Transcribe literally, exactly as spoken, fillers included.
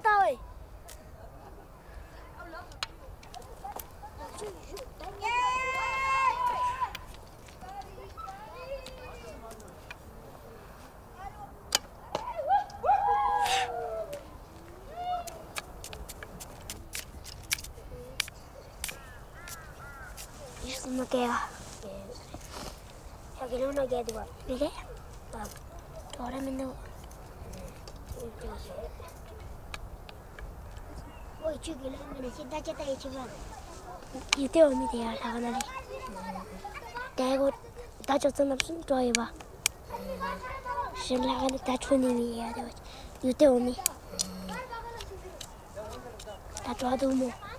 mata hoy. No queda. Aquí no queda igual. ¿Me queda? Ahora me ando. Voy chiquillo, me siento chata y chiquillo. Y te voy a meter a la gana. Te hago tachos en la opción, tú ahí va. Si en la gana tacho ni me llega. Yo te voy a meter. Tacho a tu humor.